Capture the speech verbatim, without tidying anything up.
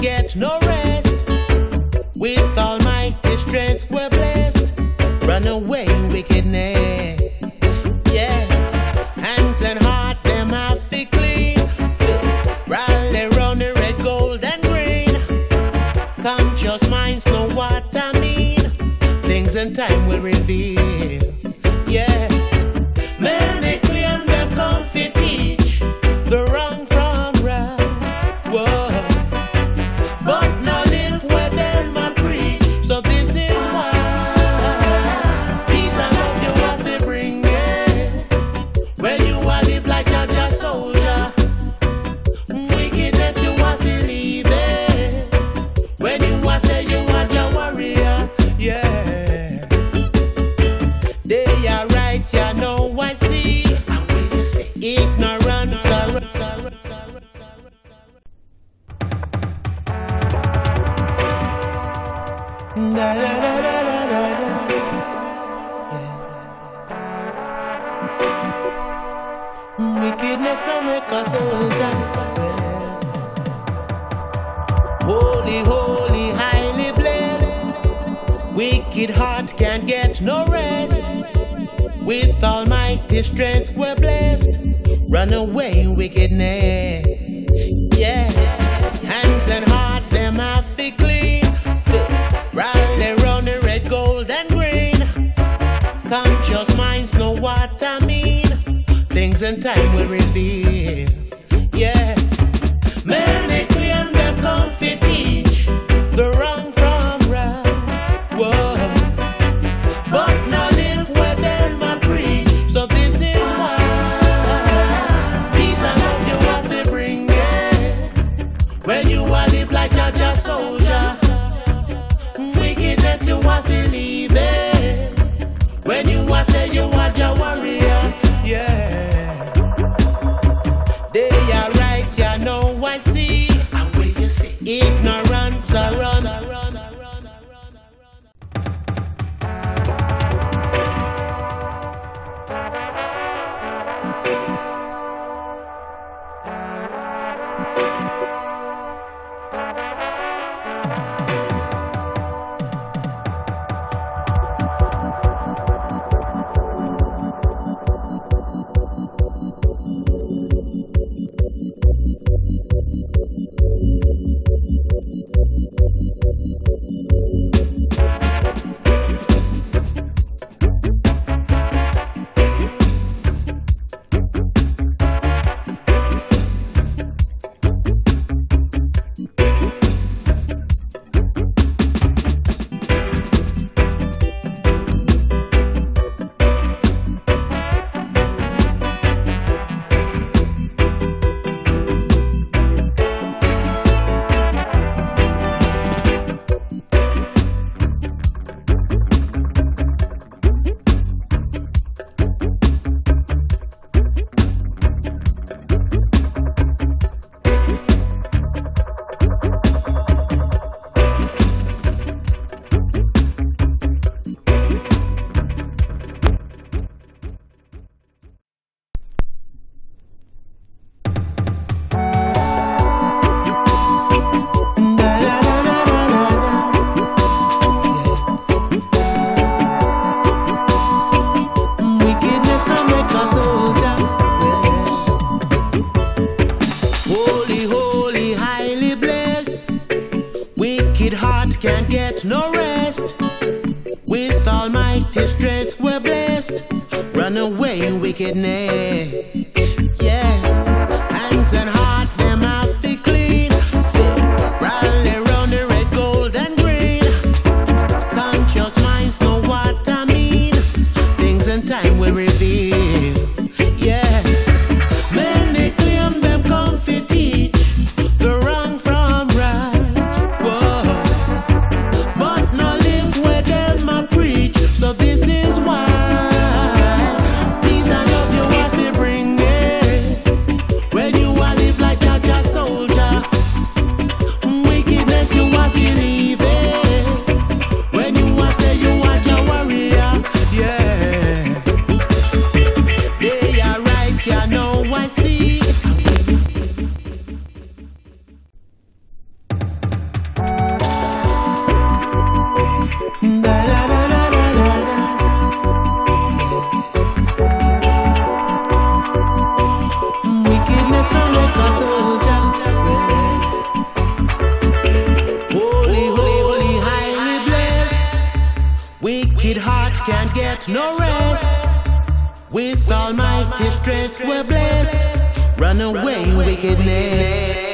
get no rest. With almighty strength we're blessed. Run away wickedness. Yeah. Hands and heart them have to clean. Rally round the red, gold and green. Conscious minds know what I mean. Things in time will reveal. Yeah. Men they claim them comfy teach the wrong from right. Whoa. But now live where them and preach. So this is why peace and love you have to bring, yeah. When you are live like you're just soldier, wickedness you have to leave it. When you are say you are your warrior, yeah. They are right, you know I see. And will you say ignorance, ignorance, ignorance, ignorance, ignorance. Da, da, da, da, da, da, da. Yeah. Wickedness don't make us soldier. Holy, holy, highly blessed. Wicked heart can't get no rest. With almighty strength we're blessed. Run away wickedness. Yeah. Hands and heart them have to clean. Rally round the red, gold and green. Conscious minds know what I mean. Things in time will reveal. Yeah. Men they claim them comfy teach the wrong from right. Whoa. But now live where them and preach. So this is why peace and love you have to bring, yeah. When you are live like you're just soldier, you want to leave it. When you want say you are your warrior, yeah. They are right, you know I see. And will you see ignorance around? Can't get no rest. With almighty strength we're blessed. Run away wickedness. Yeah. Hands and heart them have to clean. Rally round the red, gold and green. Conscious minds know what I mean. Things in time will reveal. Yeah. Men they claim them comfy teach the wrong from right. So this is why peace and love you have to bring it. no rest. With all my strength we're blessed. Run away wickedness.